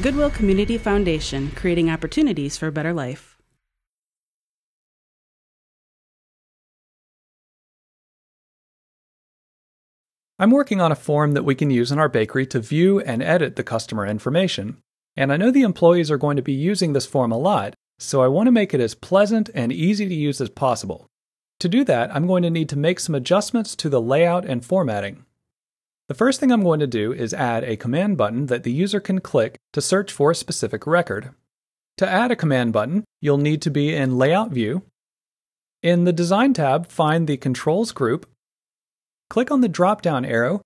Goodwill Community Foundation, creating opportunities for a better life. I'm working on a form that we can use in our bakery to view and edit the customer information, and I know the employees are going to be using this form a lot, so I want to make it as pleasant and easy to use as possible. To do that, I'm going to need to make some adjustments to the layout and formatting. The first thing I'm going to do is add a command button that the user can click to search for a specific record. To add a command button, you'll need to be in Layout View. In the Design tab, find the Controls group. Click on the drop-down arrow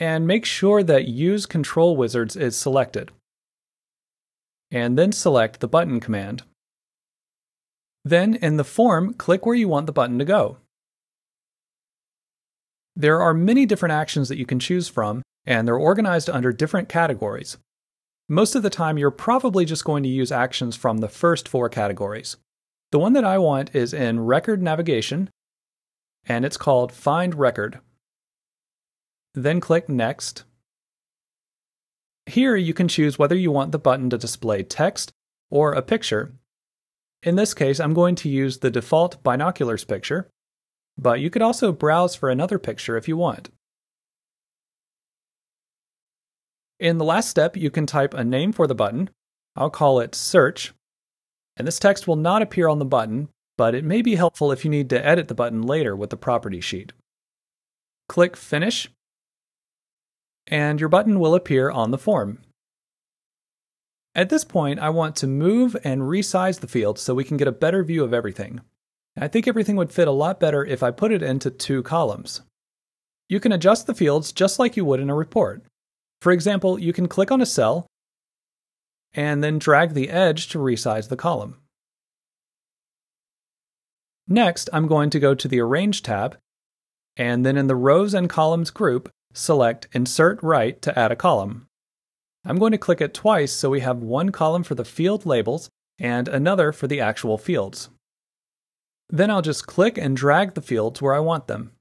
and make sure that Use Control Wizards is selected. And then select the button command. Then, in the form, click where you want the button to go. There are many different actions that you can choose from, and they're organized under different categories. Most of the time, you're probably just going to use actions from the first four categories. The one that I want is in Record Navigation, and it's called Find Record. Then click Next. Here you can choose whether you want the button to display text or a picture. In this case, I'm going to use the default binoculars picture, but you could also browse for another picture if you want. In the last step, you can type a name for the button. I'll call it Search, and this text will not appear on the button, but it may be helpful if you need to edit the button later with the property sheet. Click Finish, and your button will appear on the form. At this point, I want to move and resize the field so we can get a better view of everything. I think everything would fit a lot better if I put it into two columns. You can adjust the fields just like you would in a report. For example, you can click on a cell and then drag the edge to resize the column. Next, I'm going to go to the Arrange tab, and then in the Rows and Columns group, select Insert Right to add a column. I'm going to click it twice so we have one column for the field labels and another for the actual fields. Then I'll just click and drag the fields where I want them.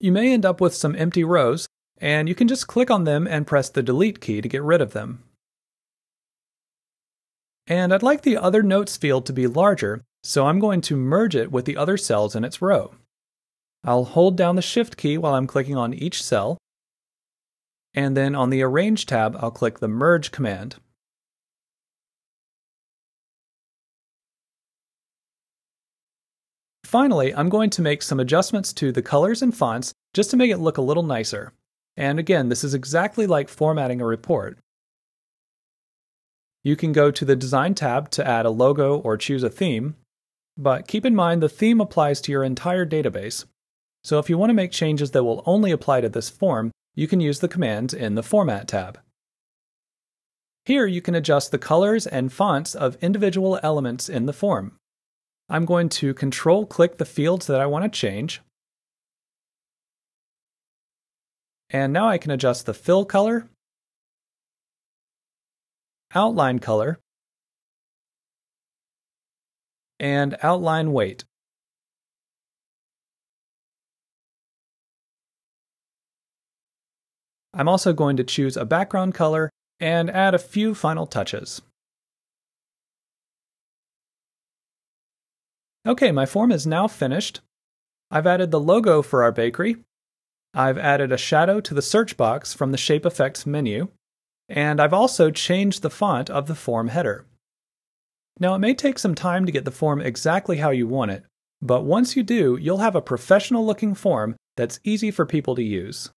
You may end up with some empty rows, and you can just click on them and press the Delete key to get rid of them. And I'd like the Other Notes field to be larger, so I'm going to merge it with the other cells in its row. I'll hold down the Shift key while I'm clicking on each cell, and then on the Arrange tab, I'll click the Merge command. Finally, I'm going to make some adjustments to the colors and fonts just to make it look a little nicer. And again, this is exactly like formatting a report. You can go to the Design tab to add a logo or choose a theme, but keep in mind the theme applies to your entire database. So if you want to make changes that will only apply to this form, you can use the commands in the Format tab. Here you can adjust the colors and fonts of individual elements in the form. I'm going to Control-click the fields that I want to change, and now I can adjust the fill color, outline color, and outline weight. I'm also going to choose a background color and add a few final touches. Okay, my form is now finished. I've added the logo for our bakery. I've added a shadow to the search box from the Shape Effects menu. And I've also changed the font of the form header. Now, it may take some time to get the form exactly how you want it, but once you do, you'll have a professional-looking form that's easy for people to use.